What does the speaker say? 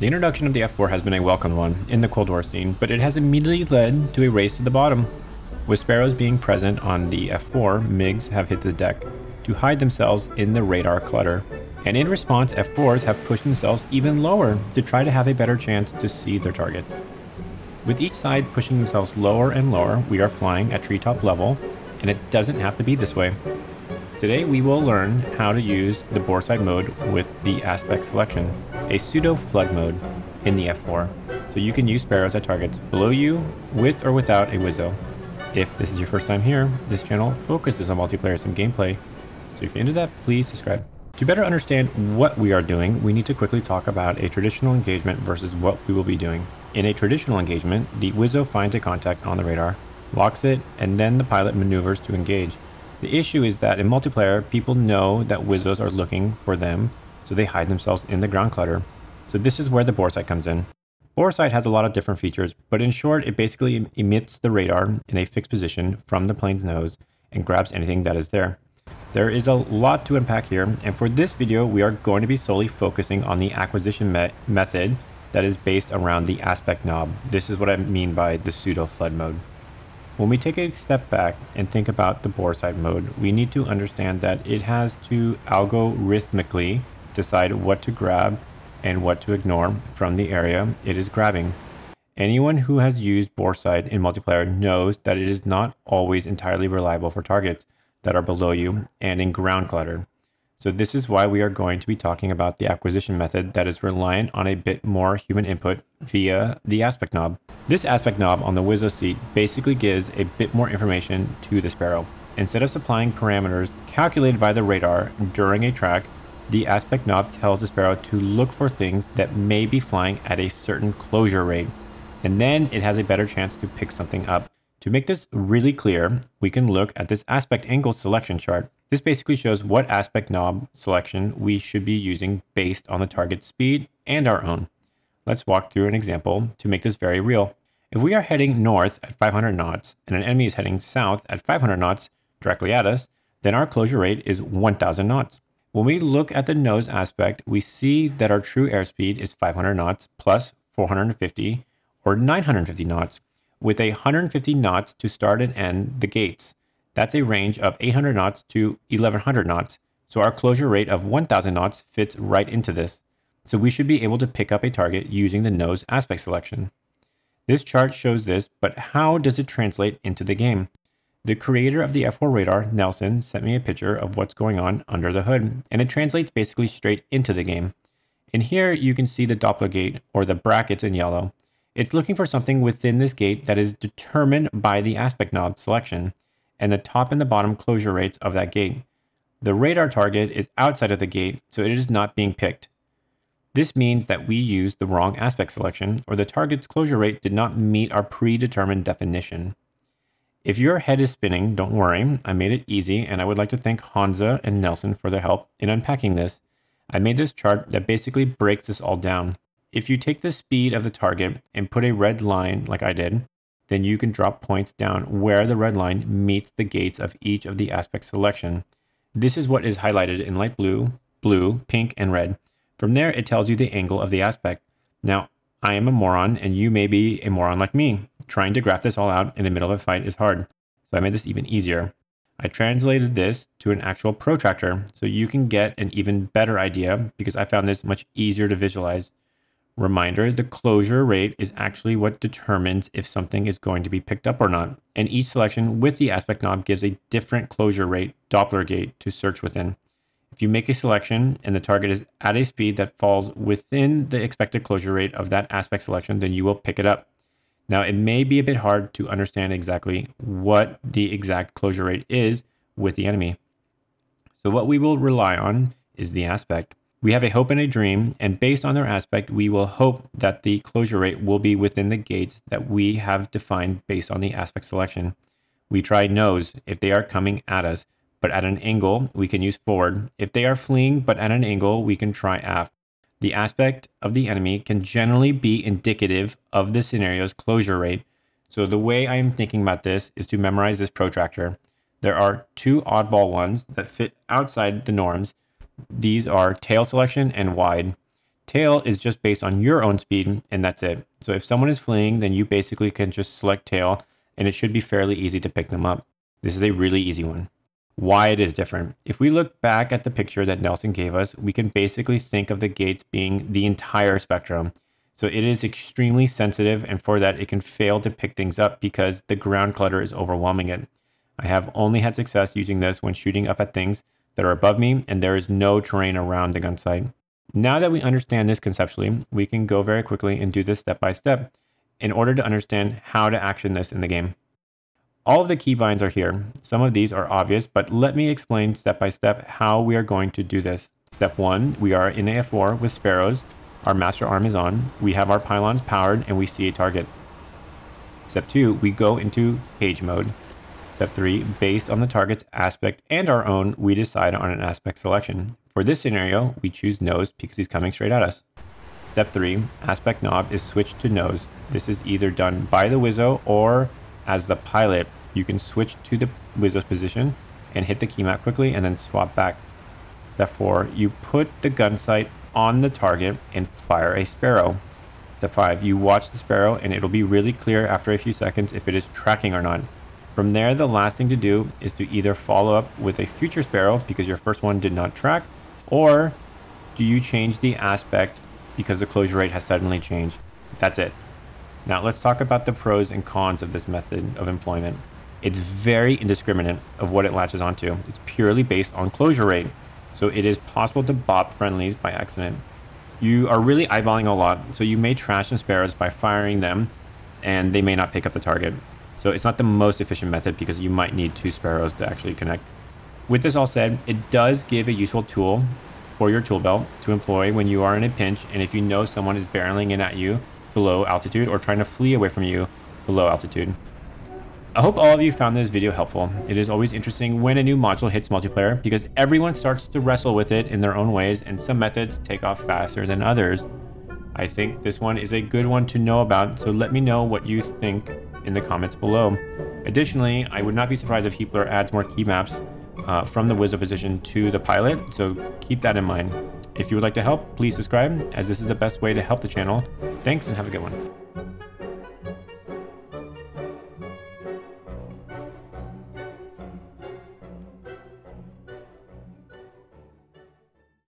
The introduction of the F4 has been a welcomed one in the Cold War scene, but it has immediately led to a race to the bottom. With Sparrows being present on the F4, MiGs have hit the deck to hide themselves in the radar clutter. And in response, F4s have pushed themselves even lower to try to have a better chance to see their target. With each side pushing themselves lower and lower, we are flying at treetop level, and it doesn't have to be this way. Today we will learn how to use the Boresight mode with the Aspect Selection, a pseudo-flood mode in the F4, so you can use Sparrows at targets below you with or without a WISO. If this is your first time here, this channel focuses on multiplayer sim gameplay, so if you're into that, please subscribe. To better understand what we are doing, we need to quickly talk about a traditional engagement versus what we will be doing. In a traditional engagement, the WISO finds a contact on the radar, locks it, and then the pilot maneuvers to engage. The issue is that in multiplayer, people know that WISOs are looking for them, so they hide themselves in the ground clutter. So this is where the Boresight comes in. Boresight has a lot of different features, but in short, it basically emits the radar in a fixed position from the plane's nose and grabs anything that is there. There is a lot to unpack here, and for this video, we are going to be solely focusing on the acquisition method that is based around the aspect knob. This is what I mean by the pseudo-flood mode. When we take a step back and think about the Boresight mode, we need to understand that it has to algorithmically decide what to grab and what to ignore from the area it is grabbing. Anyone who has used Boresight in multiplayer knows that it is not always entirely reliable for targets that are below you and in ground clutter. So this is why we are going to be talking about the acquisition method that is reliant on a bit more human input via the aspect knob. This aspect knob on the WISO seat basically gives a bit more information to the Sparrow. Instead of supplying parameters calculated by the radar during a track, the aspect knob tells the Sparrow to look for things that may be flying at a certain closure rate, and then it has a better chance to pick something up. To make this really clear, we can look at this aspect angle selection chart. This basically shows what aspect knob selection we should be using based on the target speed and our own. Let's walk through an example to make this very real. If we are heading north at 500 knots and an enemy is heading south at 500 knots directly at us, then our closure rate is 1000 knots. When we look at the nose aspect, we see that our true airspeed is 500 knots plus 450 or 950 knots, with 150 knots to start and end the gates. That's a range of 800 knots to 1100 knots. So our closure rate of 1000 knots fits right into this. So we should be able to pick up a target using the nose aspect selection. This chart shows this, but how does it translate into the game? The creator of the F4 radar, Nelson, sent me a picture of what's going on under the hood, and it translates basically straight into the game. And here you can see the Doppler gate, or the brackets in yellow. It's looking for something within this gate that is determined by the aspect knob selection and the top and the bottom closure rates of that gate. The radar target is outside of the gate, so it is not being picked. This means that we used the wrong aspect selection, or the target's closure rate did not meet our predetermined definition. If your head is spinning, don't worry, I made it easy, and I would like to thank Hansa and Nelson for their help in unpacking this. I made this chart that basically breaks this all down. If you take the speed of the target and put a red line like I did, then you can drop points down where the red line meets the gates of each of the aspect selection. This is what is highlighted in light blue, blue, pink, and red. From there, it tells you the angle of the aspect. Now, I am a moron, and you may be a moron like me. Trying to graph this all out in the middle of a fight is hard, so I made this even easier. I translated this to an actual protractor, so you can get an even better idea because I found this much easier to visualize. Reminder, the closure rate is actually what determines if something is going to be picked up or not, and each selection with the aspect knob gives a different closure rate Doppler gate to search within. If you make a selection and the target is at a speed that falls within the expected closure rate of that aspect selection, then you will pick it up. Now, it may be a bit hard to understand exactly what the exact closure rate is with the enemy. So what we will rely on is the aspect. We have a hope and a dream, and based on their aspect, we will hope that the closure rate will be within the gates that we have defined based on the aspect selection. We try nose if they are coming at us, but at an angle, we can use forward. If they are fleeing, but at an angle, we can try aft. The aspect of the enemy can generally be indicative of the scenario's closure rate. So the way I am thinking about this is to memorize this protractor. There are two oddball ones that fit outside the norms. These are tail selection and wide. Tail is just based on your own speed, and that's it. So if someone is fleeing, then you basically can just select tail, and it should be fairly easy to pick them up. This is a really easy one. Why it is different. If we look back at the picture that Nelson gave us, we can basically think of the gates being the entire spectrum. So it is extremely sensitive, and for that it can fail to pick things up because the ground clutter is overwhelming it. I have only had success using this when shooting up at things that are above me and there is no terrain around the gun sight. Now that we understand this conceptually, we can go very quickly and do this step by step in order to understand how to action this in the game. All of the keybinds are here. Some of these are obvious, but let me explain step by step how we are going to do this. Step one, we are in AF4 with Sparrows. Our master arm is on. We have our pylons powered and we see a target. Step two, we go into cage mode. Step three, based on the target's aspect and our own, we decide on an aspect selection. For this scenario, we choose nose because he's coming straight at us. Step three, aspect knob is switched to nose. This is either done by the WISO or as the pilot. You can switch to the WISO's position and hit the key map quickly and then swap back. Step four, you put the gun sight on the target and fire a Sparrow. Step five, you watch the Sparrow and it'll be really clear after a few seconds if it is tracking or not. From there, the last thing to do is to either follow up with a future Sparrow because your first one did not track, or do you change the aspect because the closure rate has suddenly changed. That's it. Now let's talk about the pros and cons of this method of employment. It's very indiscriminate of what it latches onto. It's purely based on closure rate. So it is possible to bop friendlies by accident. You are really eyeballing a lot, so you may trash some Sparrows by firing them and they may not pick up the target. So it's not the most efficient method because you might need two Sparrows to actually connect. With this all said, it does give a useful tool for your tool belt to employ when you are in a pinch and if you know someone is barreling in at you below altitude or trying to flee away from you below altitude. I hope all of you found this video helpful. It is always interesting when a new module hits multiplayer because everyone starts to wrestle with it in their own ways and some methods take off faster than others. I think this one is a good one to know about, so let me know what you think in the comments below. Additionally, I would not be surprised if Heapler adds more key maps from the WISO position to the pilot, so keep that in mind. If you would like to help, please subscribe, as this is the best way to help the channel. Thanks and have a good one.